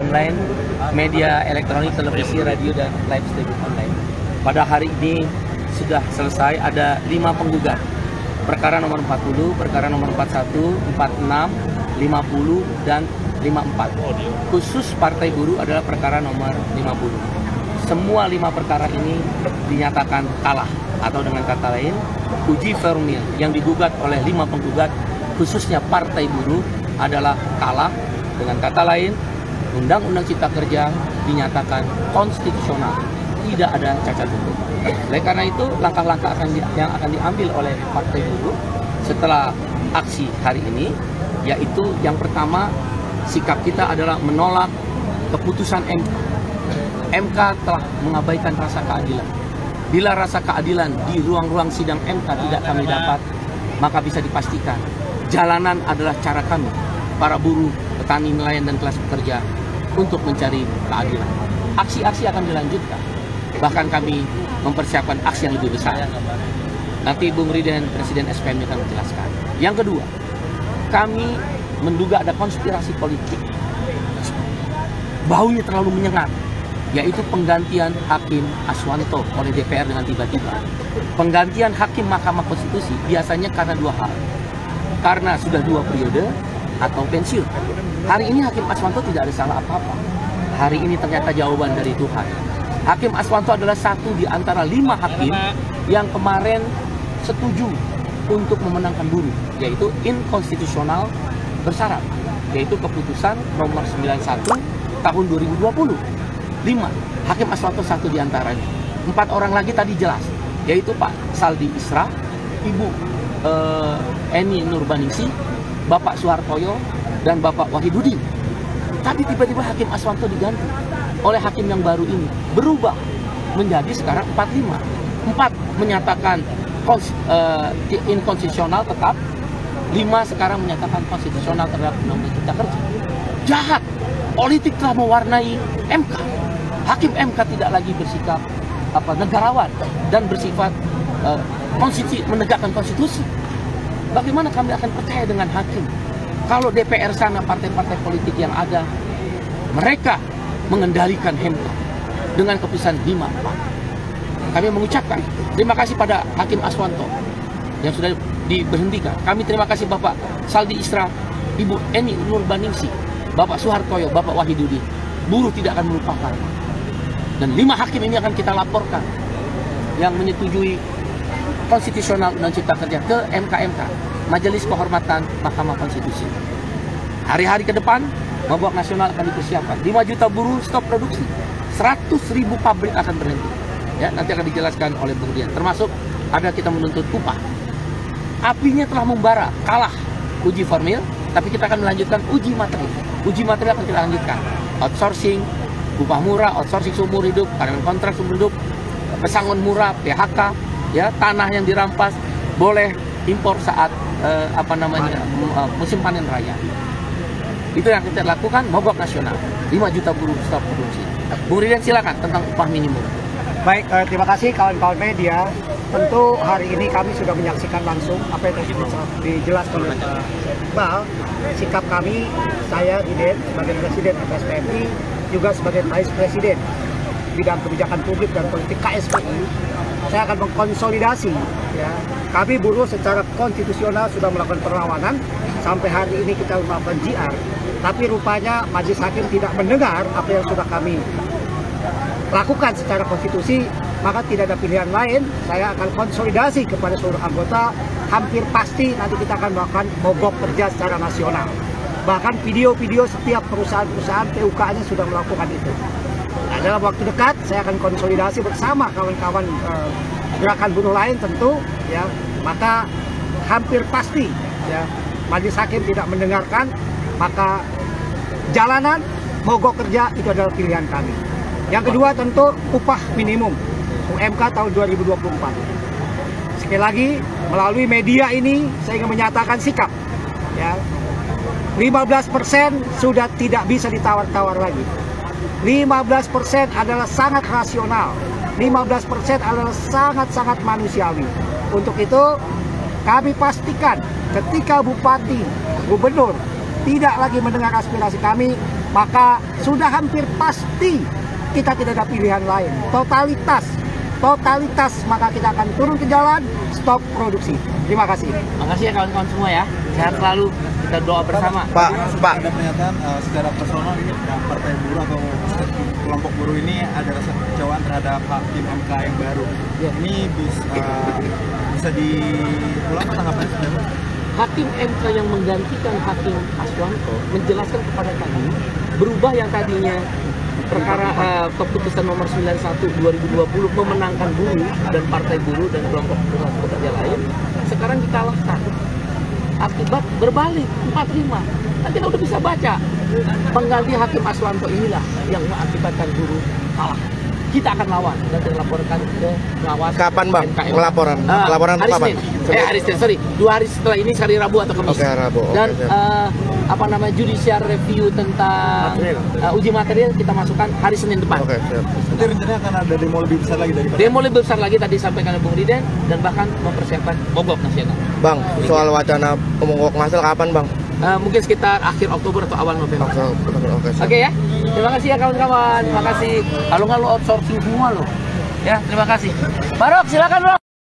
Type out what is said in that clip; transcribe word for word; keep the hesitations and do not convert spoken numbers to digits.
Online, media elektronik, televisi, radio, dan live streaming online. Pada hari ini sudah selesai, ada lima penggugat. Perkara nomor empat puluh, perkara nomor empat puluh satu, empat puluh enam, lima puluh, dan lima puluh empat. Khusus Partai Buruh adalah perkara nomor lima puluh. Semua lima perkara ini dinyatakan kalah, atau dengan kata lain, uji formil yang digugat oleh lima penggugat, khususnya Partai Buruh, adalah kalah. Dengan kata lain, Undang-Undang Cipta Kerja dinyatakan konstitusional, tidak ada cacat hukum. Oleh karena itu, langkah-langkah akan di, yang akan diambil oleh Partai Buruh setelah aksi hari ini, yaitu yang pertama, sikap kita adalah menolak keputusan M K. M K telah mengabaikan rasa keadilan. Bila rasa keadilan di ruang-ruang sidang M K tidak kami dapat, maka bisa dipastikan jalanan adalah cara kami, para buruh, petani, nelayan, dan kelas pekerja untuk mencari keadilan. Aksi-aksi akan dilanjutkan, bahkan kami mempersiapkan aksi yang lebih besar. Nanti Bung Riden, Presiden S P M I, akan menjelaskan. Yang kedua, kami menduga ada konspirasi politik, baunya terlalu menyengat, yaitu penggantian Hakim Aswanto oleh D P R dengan tiba-tiba. Penggantian Hakim Mahkamah Konstitusi biasanya karena dua hal, karena sudah dua periode atau pensiun. Hari ini Hakim Aswanto tidak ada salah apa-apa. Hari ini ternyata jawaban dari Tuhan. Hakim Aswanto adalah satu di antara lima hakim yang kemarin setuju untuk memenangkan buruh, yaitu inkonstitusional bersyarat, yaitu keputusan nomor sembilan puluh satu tahun dua ribu dua puluh. Lima, Hakim Aswanto satu di antaranya. Empat orang lagi tadi jelas, yaitu Pak Saldi Isra, Ibu eh, Eni Nurbaningsih, Bapak Suhartoyo, dan Bapak Wahidudi. Tapi tiba-tiba Hakim Aswanto diganti oleh hakim yang baru ini, berubah menjadi sekarang empat puluh lima. empat menyatakan uh, inkonstitusional tetap, lima sekarang menyatakan konstitusional terhadap Undang-Undang Cipta Kerja. Jahat, politik telah mewarnai M K. Hakim M K tidak lagi bersikap apa, negarawan dan bersifat uh, konstitusi, menegakkan konstitusi. Bagaimana kami akan percaya dengan hakim? Kalau D P R sana, partai-partai politik yang ada, mereka mengendalikan M K dengan keputusan lima. Kami mengucapkan terima kasih pada Hakim Aswanto yang sudah diberhentikan. Kami terima kasih Bapak Saldi Isra, Ibu Eni Nurbaningsih, Bapak Suhartoyo, Bapak Wahidudi. Buruh tidak akan melupakan. Dan lima hakim ini akan kita laporkan yang menyetujui konstitusional dan Cipta Kerja ke M K M K, Majelis Kehormatan Mahkamah Konstitusi. Hari-hari ke depan, mabuk nasional akan dipersiapkan. lima juta buruh stop produksi, seratus ribu pabrik akan berhenti. Ya, nanti akan dijelaskan oleh Bung Dian. Termasuk ada kita menuntut upah. Apinya telah membara, kalah uji formil, tapi kita akan melanjutkan uji materi. Uji materi akan kita lanjutkan. Outsourcing, upah murah, outsourcing seumur hidup, karyawan kontrak seumur hidup, pesangon murah, P H K. Ya, tanah yang dirampas boleh impor saat eh, apa namanya uh, musim panen raya. Itu yang kita lakukan, mogok nasional. lima juta buruh stop produksi. Bung Riden, silakan tentang upah minimum. Baik, eh, terima kasih kawan-kawan media. Tentu hari ini kami sudah menyaksikan langsung apa yang dijelaskan oleh Bang. Sikap kami, saya Riden sebagai Presiden K S P M I, juga sebagai Vice Presiden bidang kebijakan publik dan politik K S P M I, saya akan mengkonsolidasi. Ya, kami buruh secara konstitusional sudah melakukan perlawanan, sampai hari ini kita melakukan J R, tapi rupanya Majelis Hakim tidak mendengar apa yang sudah kami lakukan secara konstitusi. Maka tidak ada pilihan lain, saya akan konsolidasi kepada seluruh anggota. Hampir pasti nanti kita akan melakukan mogok kerja secara nasional. Bahkan video-video setiap perusahaan-perusahaan P U K-nya sudah melakukan itu. Nah, dalam waktu dekat saya akan konsolidasi bersama kawan-kawan eh, gerakan buruh lain tentu, ya. Maka hampir pasti, ya, Majelis Hakim tidak mendengarkan, maka jalanan mogok kerja itu adalah pilihan kami. Yang kedua tentu upah minimum U M K tahun dua ribu dua puluh empat. Sekali lagi melalui media ini saya ingin menyatakan sikap, ya. lima belas persen sudah tidak bisa ditawar-tawar lagi. lima belas persen adalah sangat rasional, lima belas persen adalah sangat-sangat manusiawi. Untuk itu kami pastikan ketika bupati, gubernur tidak lagi mendengar aspirasi kami, maka sudah hampir pasti kita tidak ada pilihan lain. Totalitas, totalitas, maka kita akan turun ke jalan, stop produksi. Terima kasih. Terima kasih ya kawan-kawan semua ya. Sehat selalu, kita doa bersama. Pak, Pak. Ada pernyataan uh, secara personal ini partai buruh atau kelompok buruh ini ada rasa kecewaan terhadap hakim M K yang baru. Ya. Ini bisa uh, bisa diulang tanggapannya sebenarnya? Hakim M K yang menggantikan Hakim Aswanto menjelaskan kepada kami berubah yang tadinya perkara uh, keputusan nomor sembilan puluh satu dua ribu dua puluh memenangkan buruh dan partai buruh dan kelompok buruh pekerja lain sekarang dikalahkan akibat berbalik empat lima. Nanti kita udah bisa baca pengganti Hakim Aswanto inilah yang mengakibatkan buruh kalah. Kita akan lawan dan dilaporkan ke pengawas. Kapan bang? Laporan. Uh, Laporan kapan? Eh hari Senin, sorry. Dua hari setelah ini, hari Rabu atau Kamis. Oke, Rabu. Dan okay, uh, apa namanya judicial review tentang uh, uji material kita masukkan hari Senin depan. Oke. Nanti rencananya akan ada demo lebih besar lagi dari. Demo lebih besar lagi tadi sampaikan Bung Riden dan bahkan mempersiapkan mogok nasional. Bang, soal wacana mogok nasional kapan bang? Uh, mungkin sekitar akhir Oktober atau awal November. Oke, okay, ya. Terima kasih ya kawan-kawan. Terima kasih. Kalau nggak lo outsourcing semua lo. Ya, terima kasih. Barok, silakan lo.